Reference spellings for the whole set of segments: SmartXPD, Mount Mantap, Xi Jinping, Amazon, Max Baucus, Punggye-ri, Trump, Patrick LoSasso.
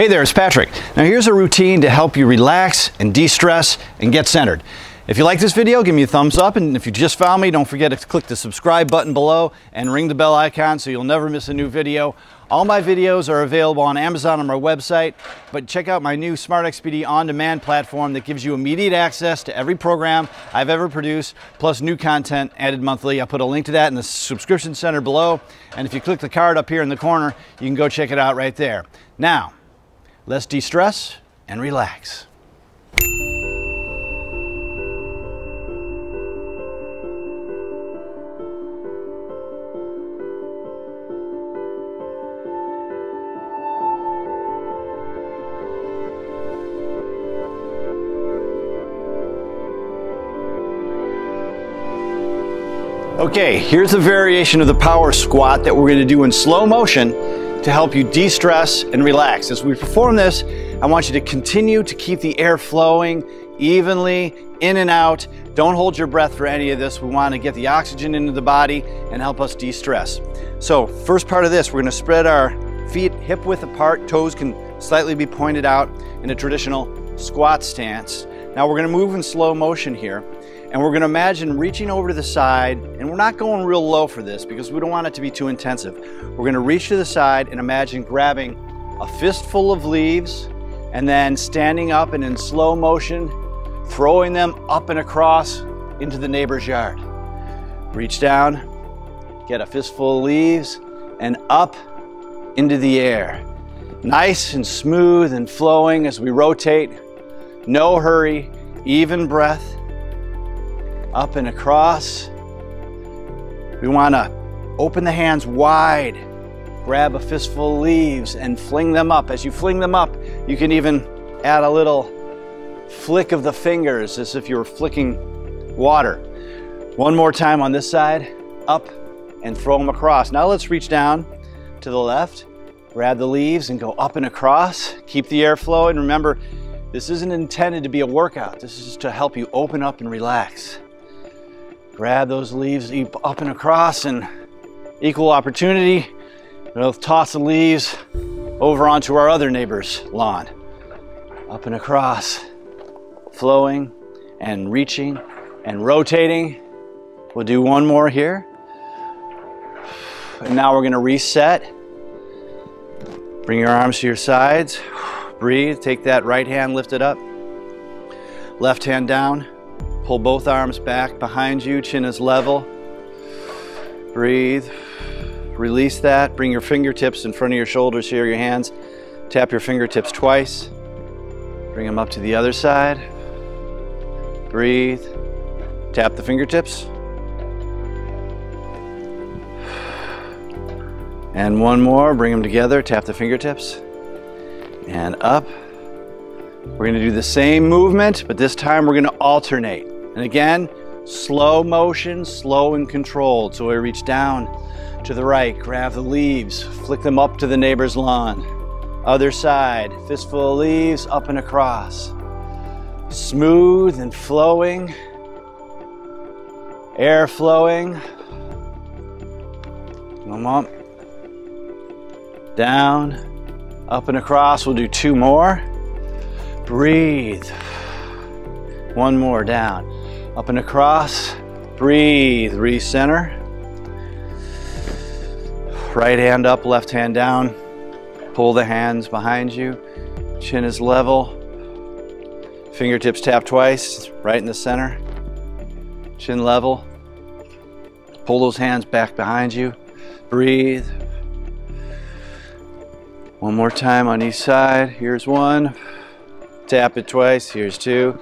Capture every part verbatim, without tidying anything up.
Hey there, it's Patrick. Now here's a routine to help you relax and de-stress and get centered. If you like this video, give me a thumbs up, and if you just found me, don't forget to click the subscribe button below and ring the bell icon so you'll never miss a new video. All my videos are available on Amazon on my website, but check out my new SmartXPD on-demand platform that gives you immediate access to every program I've ever produced, plus new content added monthly. I put a link to that in the subscription center below, and if you click the card up here in the corner, you can go check it out right there. Now, let's de-stress and relax. Okay, here's a variation of the power squat that we're going to do in slow motion to help you de-stress and relax. As we perform this, I want you to continue to keep the air flowing evenly in and out. Don't hold your breath for any of this. We want to get the oxygen into the body and help us de-stress. So first part of this, we're going to spread our feet hip width apart. Toes can slightly be pointed out in a traditional squat stance. Now we're going to move in slow motion here. And we're going to imagine reaching over to the side, and we're not going real low for this because we don't want it to be too intensive. We're going to reach to the side and imagine grabbing a fistful of leaves and then standing up and in slow motion, throwing them up and across into the neighbor's yard. Reach down, get a fistful of leaves, and up into the air. Nice and smooth and flowing as we rotate. No hurry, even breath. Up and across. We want to open the hands wide, grab a fistful of leaves and fling them up. As you fling them up, you can even add a little flick of the fingers as if you were flicking water. One more time on this side, up and throw them across. Now let's reach down to the left, grab the leaves and go up and across. Keep the air flowing. Remember, this isn't intended to be a workout. This is to help you open up and relax. Grab those leaves up and across, and equal opportunity, we'll toss the leaves over onto our other neighbor's lawn. Up and across, flowing and reaching and rotating. We'll do one more here. And now we're gonna reset. Bring your arms to your sides. Breathe, take that right hand lifted up, left hand down. Pull both arms back behind you, chin is level. Breathe, release that. Bring your fingertips in front of your shoulders here, your hands. Tap your fingertips twice. Bring them up to the other side. Breathe, tap the fingertips. And one more, bring them together, tap the fingertips. And up. We're going to do the same movement, but this time we're going to alternate. And again, slow motion, slow and controlled. So we reach down to the right, grab the leaves, flick them up to the neighbor's lawn. Other side, fistful of leaves, up and across. Smooth and flowing. Air flowing. Come on. Down, up and across. We'll do two more. Breathe. One more, down, up and across. Breathe, recenter. Right hand up, left hand down. Pull the hands behind you. Chin is level. Fingertips tap twice, right in the center. Chin level. Pull those hands back behind you. Breathe. One more time on each side. Here's one. Tap it twice, here's two,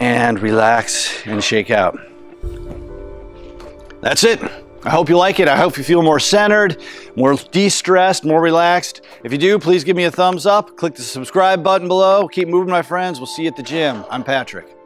and relax and shake out. That's it. I hope you like it. I hope you feel more centered, more de-stressed, more relaxed. If you do, please give me a thumbs up, click the subscribe button below. Keep moving, my friends. We'll see you at the gym. I'm Patrick.